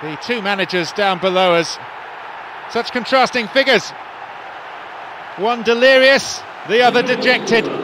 The two managers down below us. Such contrasting figures. One delirious, the other dejected.